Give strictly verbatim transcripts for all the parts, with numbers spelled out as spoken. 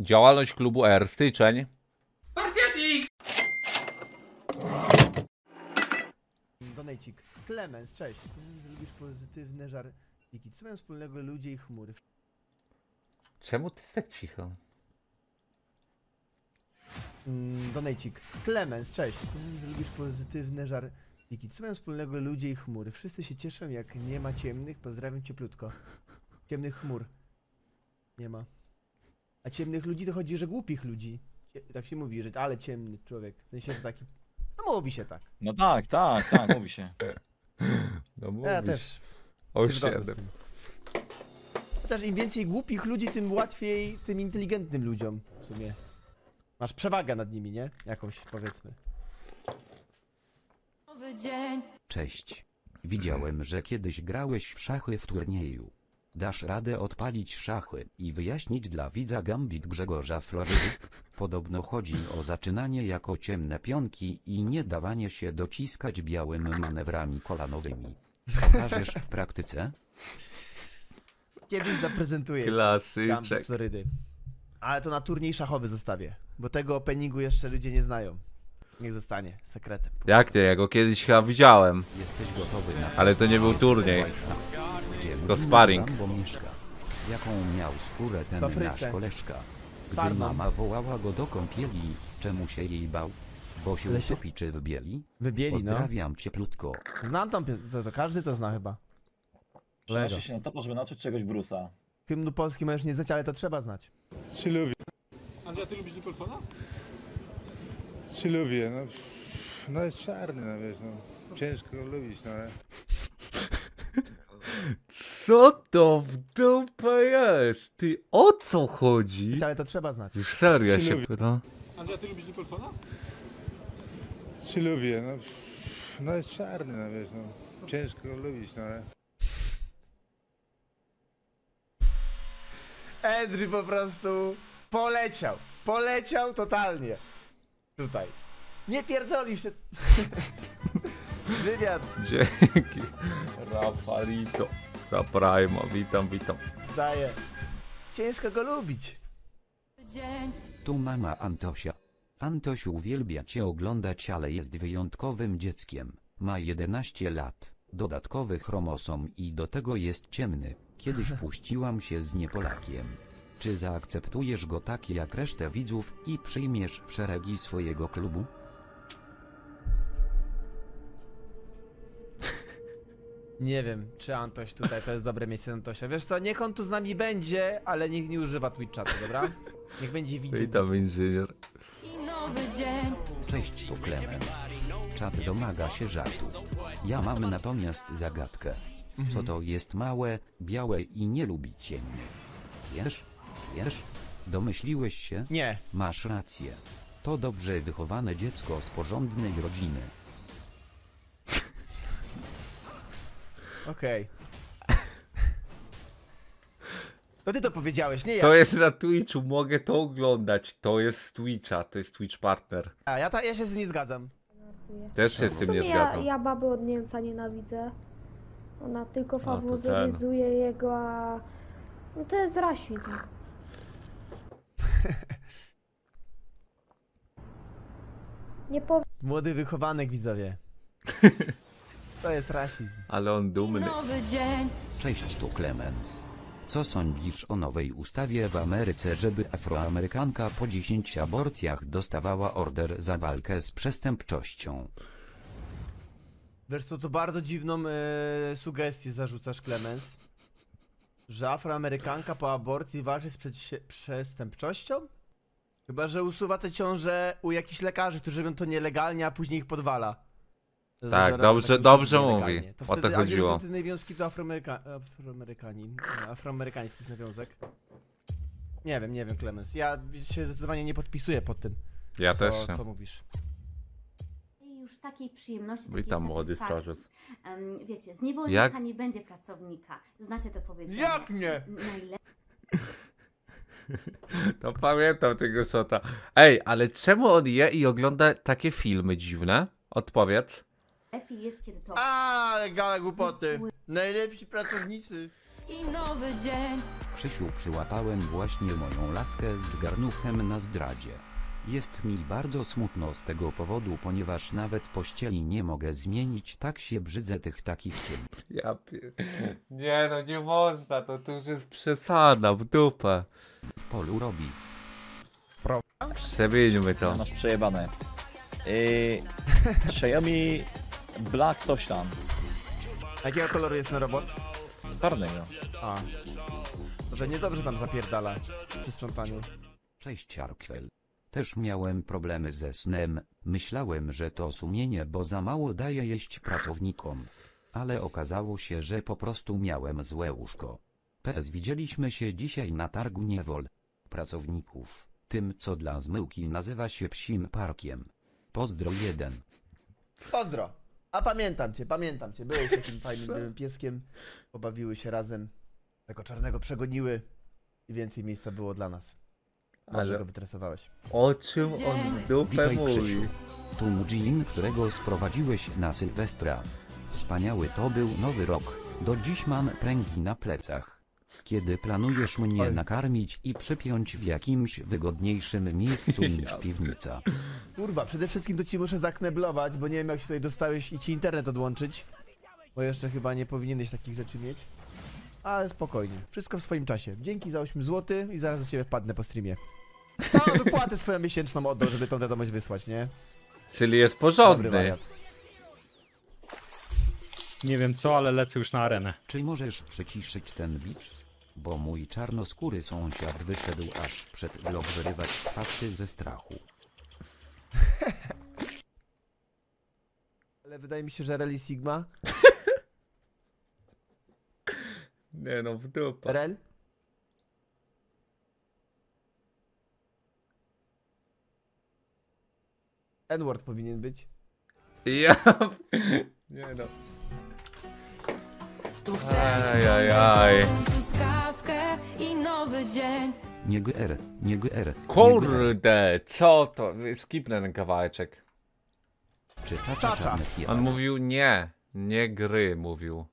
Działalność klubu R. Styczeń. Spartiatik! Donejcik. Klemens, cześć. Lubisz pozytywne żartiki. Co mają wspólnego ludzie i chmury? Czemu ty jest tak cicho? Donejcik. Klemens, cześć. Lubisz pozytywne żartiki. Co mają wspólnego ludzie i chmury? Wszyscy się cieszą, jak nie ma ciemnych. Pozdrawiam cieplutko. Ciemnych chmur. Nie ma. A ciemnych ludzi to chodzi, że głupich ludzi. Cie tak się mówi, że ale ciemny człowiek. W sensie to taki... No mówi się tak. No tak, tak, tak, mówi się. No mówi ja też. O siedem. Chociaż im więcej głupich ludzi, tym łatwiej tym inteligentnym ludziom w sumie. Masz przewagę nad nimi, nie? Jakąś, powiedzmy. Cześć. Widziałem, że kiedyś grałeś w szachy w turnieju. Dasz radę odpalić szachy i wyjaśnić dla widza Gambit Grzegorza Florydy? Podobno chodzi o zaczynanie jako ciemne pionki i nie dawanie się dociskać białym manewrami kolanowymi. Pokażesz w praktyce? Kiedyś zaprezentuję Gambit Florydy. Ale to na turniej szachowy zostawię, bo tego openingu jeszcze ludzie nie znają. Niech zostanie sekretem. Jak nie? Ja go kiedyś chyba widziałem. Jesteś gotowy na... Ale to nie był turniej. To sparring. Jaką miał skórę ten nasz koleżka? Gdy Farman. Mama wołała go do kąpieli, czemu się jej bał? Bo się utopi czy wybieli? Wybieli, pozdrawiam no. Cieplutko. Znam tam, to, to każdy to zna chyba. Przenosi się na to, żeby nauczyć czegoś Brusa. Hymnu polski możesz nie znać, ale to trzeba znać. Czy lubię. Andrzej, ty lubisz Nicholsona? Czy lubię, no... No jest czarny, no wiesz, no. Ciężko lubić, no ale... Co to w dupę jest? Ty o co chodzi? Ale to trzeba znać. Już serio się pyta. Andrzej, ty lubisz Nicholsona? Czy lubię, no... No jest czarny, no wiesz, no. Ciężko lubić, no ale... Andrzej po prostu poleciał. Poleciał totalnie. Tutaj. Nie pierdolił się. Wywiad. Dzięki. Rafarito. Za Prima, witam, witam. Daję. Ciężko go lubić. Tu mama Antosia. Antoś uwielbia cię oglądać, ale jest wyjątkowym dzieckiem. Ma jedenaście lat, dodatkowy chromosom i do tego jest ciemny. Kiedyś puściłam się z niepolakiem. Czy zaakceptujesz go taki jak resztę widzów i przyjmiesz w szeregi swojego klubu? Nie wiem, czy Antoś tutaj to jest dobre miejsce Antosia. Wiesz co, niech on tu z nami będzie, ale niech nie używa Twitcha, dobra? Niech będzie widzę. Witam inżynier. Cześć, to Klemens. Czat domaga się żartu. Ja mam natomiast zagadkę. Co to jest małe, białe i nie lubi ciemny? Wiesz? Wiesz? Domyśliłeś się? Nie. Masz rację. To dobrze wychowane dziecko z porządnej rodziny. Okej. Okay. To ty to powiedziałeś, nie ja. To jest na Twitchu, mogę to oglądać. To jest z Twitcha, to jest Twitch partner. A ja, ta, ja się z tym nie zgadzam. Też się z tym nie zgadzam. Ja, ja babę od Niemca nienawidzę. Ona tylko faworyzuje jego, a... No to jest rasizm. Nie powiem. Młody wychowanek, widzowie. To jest rasizm. Ale on dumny. Cześć, tu Klemens. Co sądzisz o nowej ustawie w Ameryce, żeby afroamerykanka po dziesięciu aborcjach dostawała order za walkę z przestępczością? Wiesz co, to bardzo dziwną yy, sugestię zarzucasz, Klemens. Że afroamerykanka po aborcji walczy z przestępczością? Chyba, że usuwa te ciąże u jakichś lekarzy, którzy robią to nielegalnie, a później ich podwala. Tak, dobrze, dobrze mówi. To o to chodziło. Alternatywne wiązki to afroameryka afroamerykanin, afroamerykańskich nawiązek. Nie wiem, nie wiem, Klemens. Ja się zdecydowanie nie podpisuję pod tym, ja co, też się. co mówisz. Już takiej przyjemności, takiej tam młody starzec. Um, wiecie, z niewolnika nie będzie pracownika. Znacie to powiedzenie. Jak nie? To pamiętam tego szota. Ej, ale czemu on je i ogląda takie filmy dziwne? Odpowiedz. Lepiej jest, kiedy to... A, gala głupoty. Najlepsi pracownicy. i nowy dzień. Krzysiu, przyłapałem właśnie moją laskę z garnuchem na zdradzie. Jest mi bardzo smutno z tego powodu, ponieważ nawet pościeli nie mogę zmienić, tak się brzydzę tych takich cień. Ja pier... Nie no, nie można, to, to już jest przesada, w dupę. Polu robi. Pro... Przemienimy to. Masz przejebane. Yy... Xiaomi... Black coś tam. Jakiego koloru jest ten robot? Czarnego. A. To, że niedobrze tam zapierdala przy sprzątaniu. Cześć Arkwel. Też miałem problemy ze snem, myślałem, że to sumienie, bo za mało daje jeść pracownikom. Ale okazało się, że po prostu miałem złe łóżko. P S widzieliśmy się dzisiaj na targu niewol pracowników, tym co dla zmyłki nazywa się psim parkiem. Pozdro jeden. Pozdro! A pamiętam cię, pamiętam cię, byłeś takim fajnym byłym pieskiem, pobawiły się razem, tego czarnego przegoniły i więcej miejsca było dla nas. Dobrze. Ale go wytresowałeś. O czym on w dupę mówił? Temüjin, którego sprowadziłeś na Sylwestra. Wspaniały to był nowy rok, do dziś mam pręgi na plecach. Kiedy planujesz mnie Oj. nakarmić i przypiąć w jakimś wygodniejszym miejscu niż piwnica? Kurwa, przede wszystkim to ci muszę zakneblować, bo nie wiem jak się tutaj dostałeś i ci internet odłączyć. Bo jeszcze chyba nie powinieneś takich rzeczy mieć. Ale spokojnie, wszystko w swoim czasie. Dzięki za osiem złotych i zaraz do ciebie wpadnę po streamie. Całą wypłatę swoją miesięczną oddał, żeby tą wiadomość wysłać, nie? Czyli jest porządny. Nie wiem co, ale lecę już na arenę. Czy możesz przyciszyć ten bicz? Bo mój czarnoskóry sąsiad wyszedł aż przed vlog wyrywać pasty ze strachu. Ale wydaje mi się, że Reli Sigma... Nie no, w dupę. Rel? N-word powinien być. Ja... Nie no. Ajajaj. I nowy dzień. Nie gr, nie gr. Kurde, co to? Skipnę ten kawałeczek. Czy czacza? On mówił nie. Nie gry, mówił.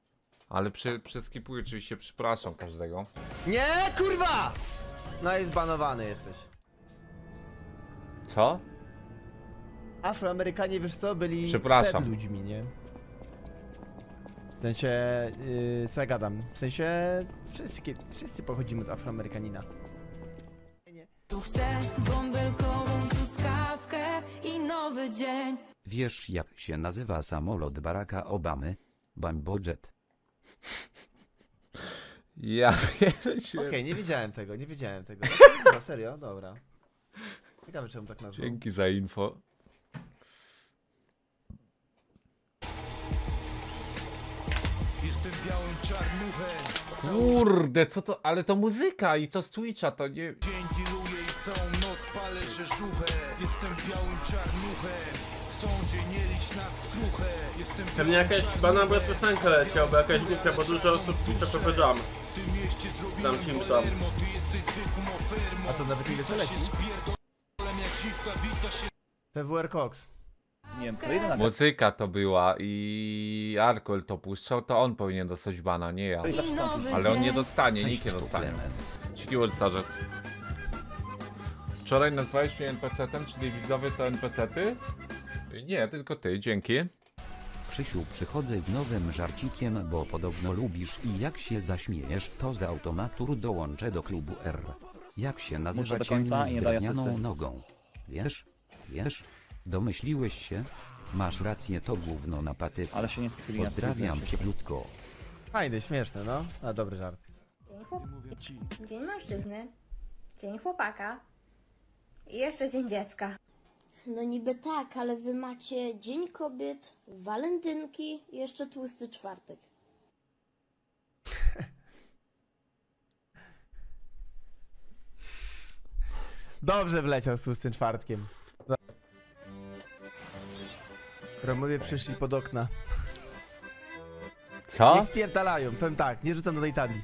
Ale przy, przeskipuję, oczywiście przepraszam każdego. Nie, kurwa! No i zbanowany jesteś. Co? Afroamerykanie, wiesz co, byli przed ludźmi, nie? W sensie, yy, co ja gadam? W sensie, wszyscy, wszyscy pochodzimy od Afroamerykanina. Tu chcę bąbelkową truskawkę i nowy dzień. Wiesz jak się nazywa samolot Baracka Obamy? Bambojet. Ja wiecie. Okej, okay, nie wiedziałem tego, nie wiedziałem tego. No, serio? Dobra. Ciekawe czemu tak nazwał. Dzięki za info. Jestem białym czarnuchem. Kurde, co to? Ale to muzyka i to z Twitcha, to nie... Dzięki luję i całą noc palę rzeżuchę. Jestem białym czarnuchem. Pewnie jakaś banalna piosenka leciała, bo jakaś głupia, bo dużo osób pisze P P Jam. Tam kim tam. A to nawet ile co leci? Tewercox. Nie wiem, to ile muzyka to była i Arkwel to puszczał, to on powinien dostać bana, nie ja. Ale on nie dostanie, nikt nie dostanie. Sikiewicz starzec. Wczoraj nazwałeś mnie N P C-tem, czyli widzowie to N P C-ty? Nie, tylko ty, dzięki. Krzysiu, przychodzę z nowym żarcikiem, bo podobno lubisz i jak się zaśmiejesz, to z automatu dołączę do klubu R. Jak się nazywa cień z drewnianą nogą? Wiesz? Wiesz? Domyśliłeś się? Masz rację, to gówno na patyku. Ale się nie skrywa. Pozdrawiam cieplutko. Fajny, śmieszny, no. A, dobry żart. Dzień, chłop... dzień mężczyzny. Dzień chłopaka. I jeszcze dzień dziecka. No niby tak, ale wy macie Dzień Kobiet, Walentynki i jeszcze Tłusty Czwartek. Dobrze wleciał z Tłustym Czwartkiem. Romowie przyszli pod okna. Co? Nie spierdalają, powiem tak, nie rzucam do tej tali.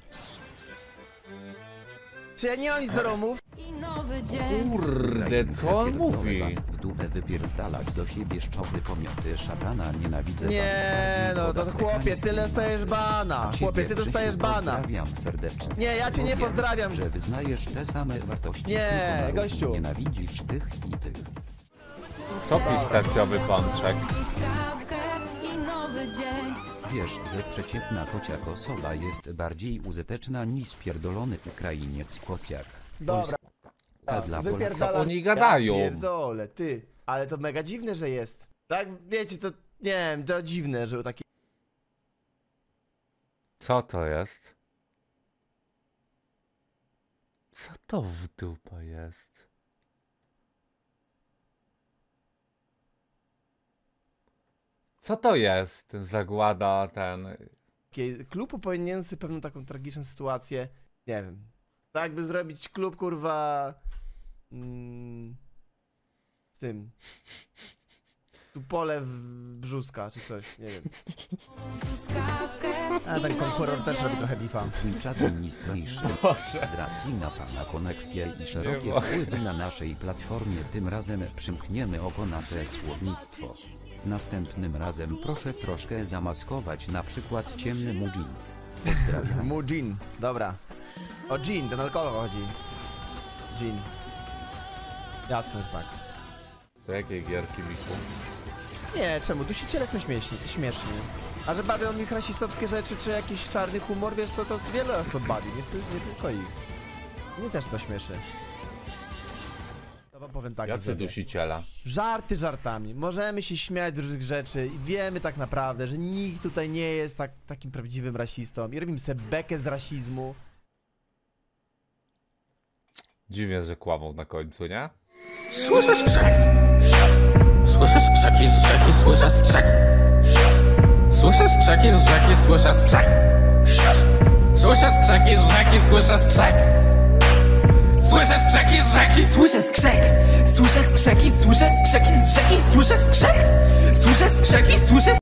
Czy ja nie mam nic do Romów? I nowy Kurde, co on mówi? W dupę wypierdalać do siebie szczoły pomioty szatana, nienawidzę was. Nie, no to chłopie, ty dostajesz bana. Chłopie, ty dostajesz bana. Pozdrawiam serdecznie. Nie, ja cię nie pozdrawiam. Że wyznajesz te same wartości. Nie, gościu. Nienawidzisz tych i tych. To pistacjowy pączek. Wiesz, że przeciętna kociak osoba jest bardziej użyteczna niż pierdolony Ukrainiec kociak. Dobra. A dla Polska oni gadają. Ja pierdolę, ty. Ale to mega dziwne, że jest. Tak, wiecie, to nie wiem, to dziwne, że taki. Co to jest? Co to w dupę jest? Co to jest, ten zagłada, ten... Klub powinien sobie pewną taką tragiczną sytuację, nie wiem. Tak by zrobić klub, kurwa... Mm, z tym... Tu pole w brzuska, czy coś, nie wiem. A ten konkurent też robi trochę difa. Twitcha administrator. Z racji na pana koneksję i szerokie wpływy na naszej platformie, tym razem przymkniemy oko na te słownictwo. Następnym razem proszę troszkę zamaskować, na przykład ciemny mujin. Pozdrawiam. Mujin, dobra. O gin, ten alkohol chodzi. Gin. Jasne, że tak. To jakiej gierki, Miku? Nie, czemu? Dusiciele są śmieszni, śmieszni. A że bawią ich rasistowskie rzeczy, czy jakiś czarny humor, wiesz co, to wiele osób bawi, nie, nie tylko ich. Mnie też to śmieszy. To wam powiem tak. Jacy dusiciela? Żarty żartami. Możemy się śmiać z różnych rzeczy i wiemy tak naprawdę, że nikt tutaj nie jest tak, takim prawdziwym rasistą i robimy sobie bekę z rasizmu. Dziwnie, że kłamał na końcu, nie? Słyszę skrzek, szef. Słyszę skrzeki z rzeki, słyszę skrzek, szef. Słyszę skrzeki z rzeki, słyszę skrzek, szef. Słyszę skrzeki z rzeki, słyszę skrzek. Słyszę skrzeki z rzeki, słyszę skrzek. Słyszę skrzeki, słyszę skrzeki z rzeki, słyszę skrzek. Słyszę skrzeki, słyszę